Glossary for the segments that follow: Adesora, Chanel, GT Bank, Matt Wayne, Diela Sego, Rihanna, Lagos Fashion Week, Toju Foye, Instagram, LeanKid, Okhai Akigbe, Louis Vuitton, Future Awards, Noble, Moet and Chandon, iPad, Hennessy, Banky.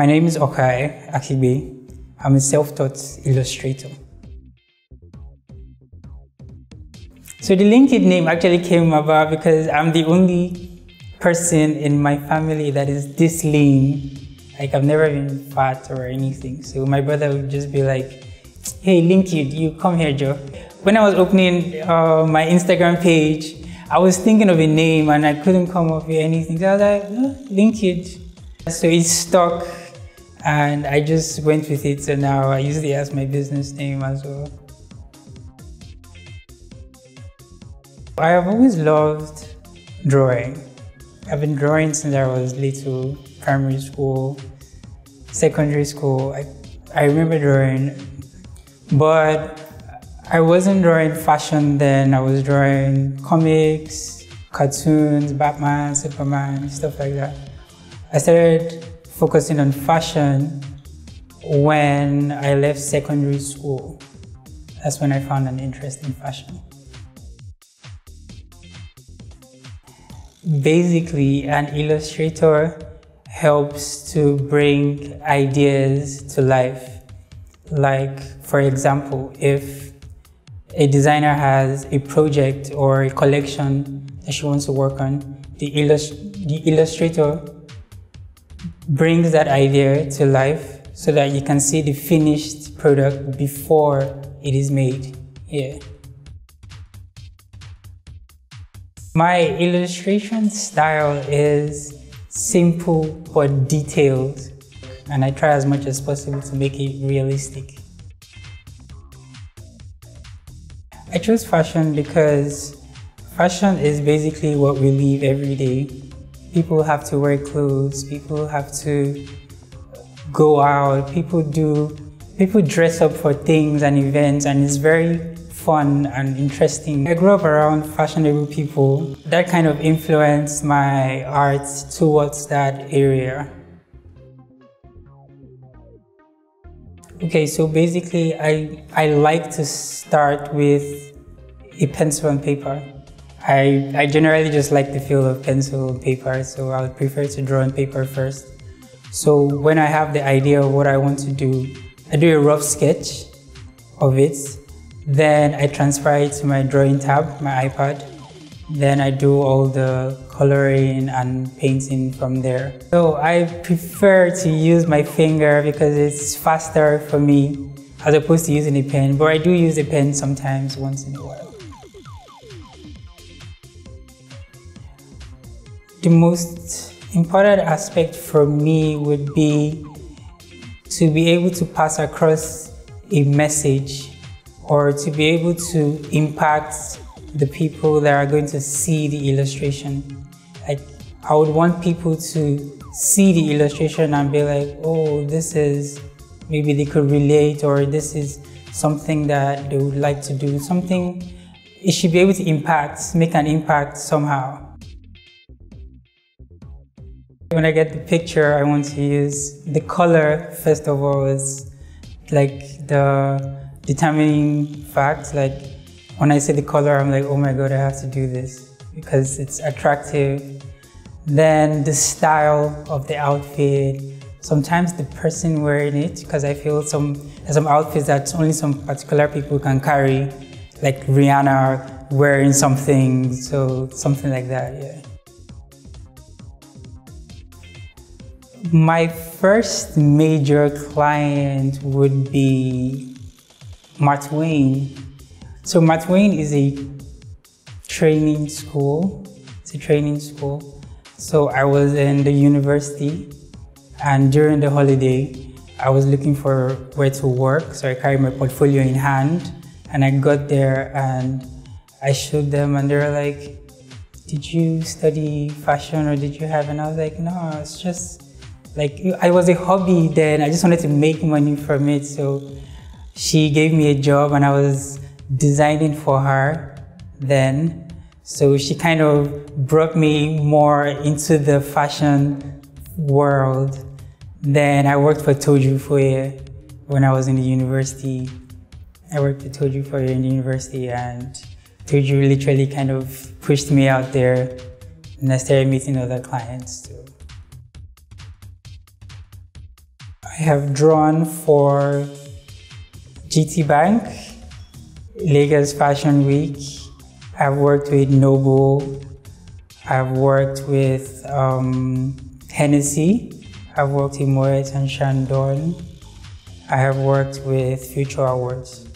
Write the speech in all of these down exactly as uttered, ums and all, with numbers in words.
My name is Okhai Akigbe. I'm a self-taught illustrator. So the LeanKid name actually came about because I'm the only person in my family that is this lean. Like, I've never been fat or anything. So my brother would just be like, "Hey, LeanKid, you come here, Joe." When I was opening uh, my Instagram page, I was thinking of a name and I couldn't come up with anything. So I was like, oh, LeanKid. So it stuck and I just went with it. So now I use it as my business name as well. I have always loved drawing. I've been drawing since I was little, primary school, secondary school. I, I remember drawing, but I wasn't drawing fashion then. I was drawing comics, cartoons, Batman, Superman, stuff like that. I started focusing on fashion when I left secondary school. That's when I found an interest in fashion. Basically, an illustrator helps to bring ideas to life. Like, for example, if a designer has a project or a collection that she wants to work on, the, illust- the illustrator brings that idea to life so that you can see the finished product before it is made. Yeah. My illustration style is simple but detailed, and I try as much as possible to make it realistic. I chose fashion because fashion is basically what we live every day. People have to wear clothes, people have to go out, people do, people dress up for things and events, and it's very fun and interesting. I grew up around fashionable people. That kind of influenced my art towards that area. Okay, so basically I, I like to start with a pencil and paper. I, I generally just like the feel of pencil and paper, so I would prefer to draw on paper first. So when I have the idea of what I want to do, I do a rough sketch of it. Then I transfer it to my drawing tab, my iPad. Then I do all the coloring and painting from there. So I prefer to use my finger because it's faster for me as opposed to using a pen, but I do use a pen sometimes once in a while. The most important aspect for me would be to be able to pass across a message or to be able to impact the people that are going to see the illustration. Like, I would want people to see the illustration and be like, oh, this is, maybe they could relate, or this is something that they would like to do. Something, it should be able to impact, make an impact somehow. When I get the picture, I want to use the color, first of all, is like the determining fact. Like, when I see the color, I'm like, oh my God, I have to do this because it's attractive. Then the style of the outfit, sometimes the person wearing it, because I feel some, there's some outfits that only some particular people can carry, like Rihanna wearing something, so something like that, yeah. My first major client would be Matt Wayne. So Matt Wayne is a training school, it's a training school. So I was in the university, and during the holiday, I was looking for where to work. So I carried my portfolio in hand, and I got there and I showed them, and they were like, "Did you study fashion or did you have?" And I was like, "No, it's just like, it was a hobby then. I just wanted to make money from it." So she gave me a job and I was designing for her then. So she kind of brought me more into the fashion world. Then I worked for Toju Foye when I was in the university. I worked for Toju Foye in the university, and Toju literally kind of pushed me out there, and I started meeting other clients too. I have drawn for G T Bank, Lagos Fashion Week. I've worked with Noble. I've worked with um, Hennessy. I've worked with Moet and Chandon. I have worked with Future Awards.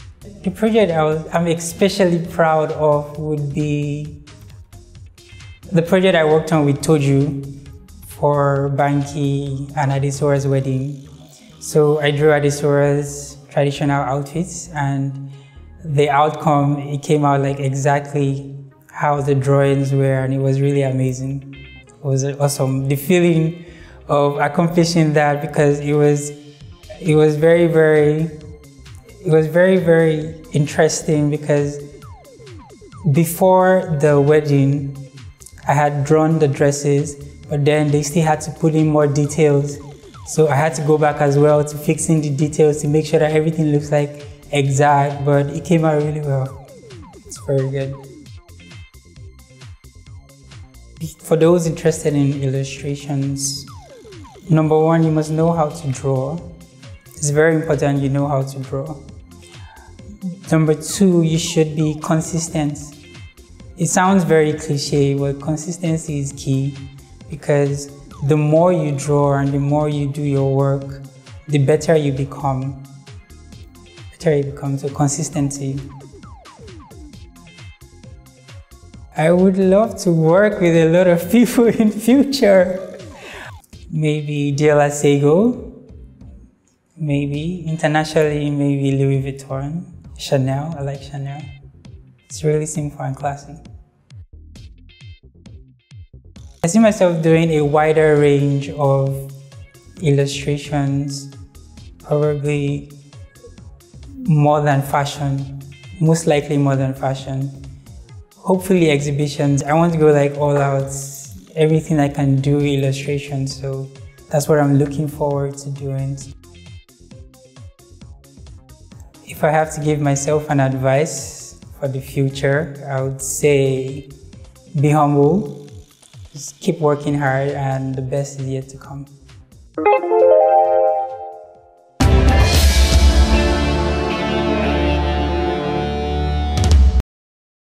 The project I was, I'm especially proud of would be the project I worked on with Toju for Banky and Adesora's wedding. So I drew Adesora's traditional outfits, and the outcome, it came out like exactly how the drawings were, and it was really amazing. It was awesome. The feeling of accomplishing that, because it was, it was very, very, it was very, very interesting, because before the wedding, I had drawn the dresses, but then they still had to put in more details. So I had to go back as well to fixing the details to make sure that everything looks like exact, but it came out really well. It's very good. For those interested in illustrations, number one, you must know how to draw. It's very important you know how to draw. Number two, you should be consistent. It sounds very cliche, but consistency is key, because the more you draw and the more you do your work, the better you become. The better you become, so consistency. I would love to work with a lot of people in future. Maybe Diela Sego, maybe internationally, maybe Louis Vuitton, Chanel. I like Chanel. It's really simple and classy. I see myself doing a wider range of illustrations, probably more than fashion, most likely more than fashion. Hopefully exhibitions. I want to go like all out, everything I can do illustrations, so that's what I'm looking forward to doing. If I have to give myself an advice for the future, I would say be humble. Just keep working hard, and the best is yet to come.